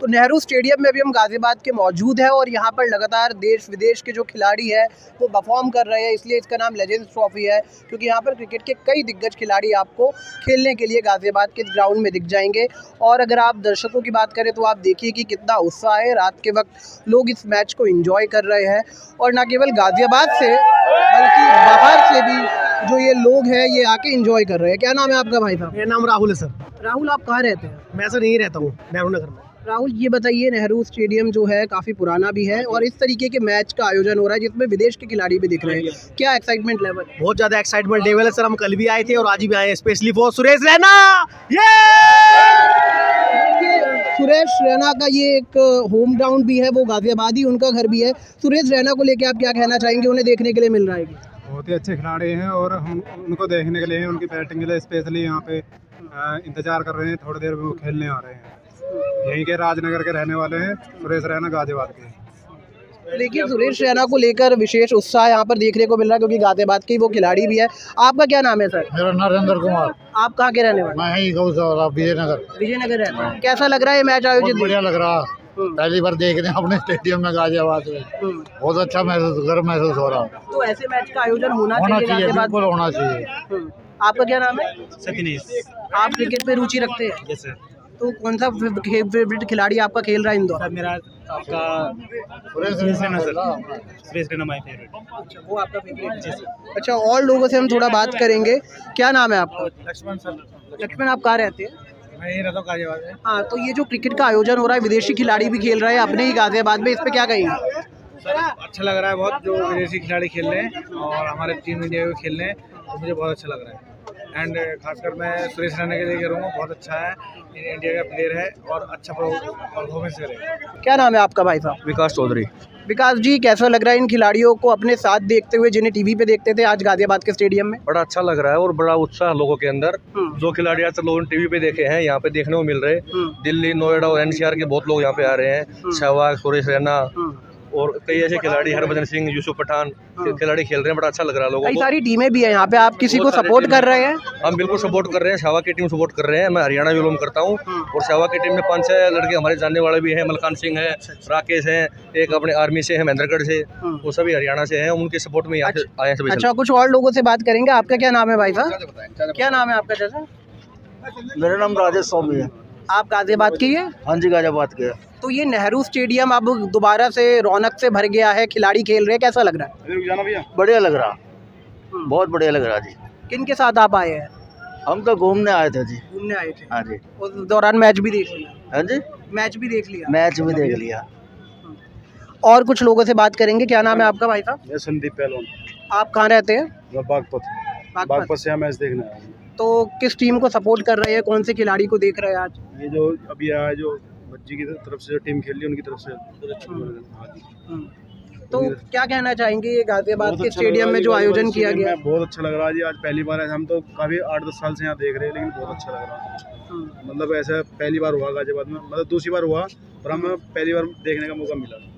तो नेहरू स्टेडियम में भी हम गाजियाबाद के मौजूद हैं और यहाँ पर लगातार देश विदेश के जो खिलाड़ी हैं वो परफॉर्म कर रहे हैं, इसलिए इसका नाम लेजेंड्स ट्रॉफी है क्योंकि यहाँ पर क्रिकेट के कई दिग्गज खिलाड़ी आपको खेलने के लिए गाजियाबाद के ग्राउंड में दिख जाएंगे। और अगर आप दर्शकों की बात करें तो आप देखिए कि कितना उत्साह है, रात के वक्त लोग इस मैच को एंजॉय कर रहे हैं और न केवल गाजियाबाद से बल्कि बाहर से भी जो ये लोग हैं ये आके एंजॉय कर रहे हैं। क्या नाम है आपका भाई साहब? मेरा नाम राहुल है सर। राहुल, आप कहाँ रहते हैं? मैं सर यहीं रहता हूँ, नेहरू नगर में। राहुल, ये बताइए, नेहरू स्टेडियम जो है काफ़ी पुराना भी है और इस तरीके के मैच का आयोजन हो रहा है जिसमें विदेश के खिलाड़ी भी दिख रहे हैं, क्या एक्साइटमेंट लेवल? बहुत ज़्यादा एक्साइटमेंट लेवल है सर। हम कल भी आए थे और आज भी आए हैं, स्पेशली फॉर सुरेश रैना। सुरेश रैना का ये एक होम ग्राउंड भी है, वो गाजियाबाद ही उनका घर भी है। सुरेश रैना को लेकर आप क्या कहना चाहेंगे? उन्हें देखने के लिए मिल रहा है, बहुत ही अच्छे खिलाड़ी हैं और हम उनको देखने के लिए, उनकी बैटिंग के लिए स्पेशली यहाँ पे इंतजार कर रहे हैं। थोड़ी देर में वो खेलने आ रहे हैं, यहीं के राजनगर के रहने वाले हैं सुरेश रैना, गाजियाबाद के। लेकिन सुरेश रैना को लेकर विशेष उत्साह यहाँ पर देखने को मिल रहा है क्योंकि गाजियाबाद के वो खिलाड़ी भी है। आपका क्या नाम है सर? मेरा नाम नरेंद्र कुमार। आप कहाँ के रहने वाले? मैं विजयनगर। विजयनगर है। कैसा लग रहा है मैच आयोजित? बढ़िया लग रहा, पहली बार देख रहे हैं अपने स्टेडियम में गाजियाबाद में, बहुत अच्छा महसूस हो रहा है। तो ऐसे मैच का आयोजन होना चाहिए, बिल्कुल होना चाहिए। आपका क्या नाम है? सतीश। आप क्रिकेट में रुचि रखते हैं? Yes sir. तो कौन सा फेवरेट खिलाड़ी आपका खेल रहा है इंदौर? मेरा आपका Suresh Raina sir. Suresh Raina my favourite. अच्छा, वो आपका फेवरेट है? अच्छा, और लोगों से हम थोड़ा बात करेंगे। क्या नाम है आपका? लक्ष्मण सर। लक्ष्मण, आप कहाँ रहते हैं? हाँ, तो ये जो क्रिकेट का आयोजन हो रहा है, विदेशी खिलाड़ी भी खेल रहे हैं अपने ही गाजियाबाद में, इस पे क्या कहेंगे? सर, अच्छा लग रहा है बहुत, जो विदेशी खिलाड़ी खेल रहे हैं और हमारे टीम इंडिया में खेल रहे हैं, तो मुझे बहुत अच्छा लग रहा है। एंड खासकर मैं सुरेश रैना के लिए कह रहा हूँ, बहुत अच्छा है, इंडिया का प्लेयर है और अच्छा परफॉर्मेंस कर रहे हैं। क्या नाम है आपका भाई साहब? विकास चौधरी। विकास जी, कैसा लग रहा है इन खिलाड़ियों को अपने साथ देखते हुए जिन्हें टीवी पे देखते थे, आज गाजियाबाद के स्टेडियम में? बड़ा अच्छा लग रहा है और बड़ा उत्साह लोगों के अंदर। जो खिलाड़ी आज तक लोगों ने टीवी पे देखे हैं, यहाँ पे देखने को मिल रहे। दिल्ली, नोएडा और एनसीआर के बहुत लोग यहाँ पे आ रहे हैं। सहवाग, सुरेश रैना और कई ऐसे खिलाड़ी, हरभजन सिंह, यूसुफ पठान, खिलाड़ी खेल रहे हैं, बड़ा अच्छा लग रहा है लोगों को। कई सारी टीमें भी है यहाँ पे, आप किसी को सपोर्ट कर रहे हैं? हम बिल्कुल सपोर्ट कर रहे हैं, सहवाग की टीम सपोर्ट कर रहे हैं। मैं हरियाणा विलोंग करता हूँ और सहवाग की टीम में 5-6 लड़के हमारे जानने वाले भी हैं। मलकान सिंह है, राकेश है, एक अपने आर्मी से है, महेंद्रगढ़ से, वो सभी हरियाणा से है, उनके सपोर्ट में यहाँ आए हैं। अच्छा, कुछ और लोगों से बात करेंगे। आपका क्या नाम है भाई साहब? क्या नाम है आपका चाचा? मेरा नाम राकेश स्वामी है। आप गाजियाबाद के हैं? हाँ जी, गाजियाबाद के। तो ये नेहरू स्टेडियम अब दोबारा से रौनक से भर गया है, खिलाड़ी खेल रहे हैं, कैसा लग रहा है? बढ़िया लग रहा, बहुत बढ़िया लग रहा जी। किन के साथ आप आए हैं? हम तो घूमने आए थे जी। घूमने आए थे? हाँ जी। उस दौरान मैच भी देख लिया? हाँ जी, मैच भी देख लिया। मैच भी देख लिया। और कुछ लोगों से बात करेंगे। क्या नाम है आपका भाई साहब? संदीप पहलवान। आप कहाँ रहते हैं? बागपत से। मैच देखने आए हैं। तो किस टीम को सपोर्ट कर रहे हैं, कौन से खिलाड़ी को देख रहे हैं आज? ये जो अभी आया, जो बच्ची की तरफ से जो टीम खेल रही है, उनकी तरफ से। तो क्या कहना चाहेंगे, ये गाजियाबाद के स्टेडियम में जो आयोजन किया गया? बहुत अच्छा लग रहा है जी, आज पहली बार है। हम तो काफ़ी 8-10 साल से यहाँ देख रहे हैं, लेकिन बहुत अच्छा लग रहा है। मतलब ऐसा पहली बार हुआ गाजियाबाद में, मतलब दूसरी बार हुआ और हमें पहली बार देखने का मौका मिला।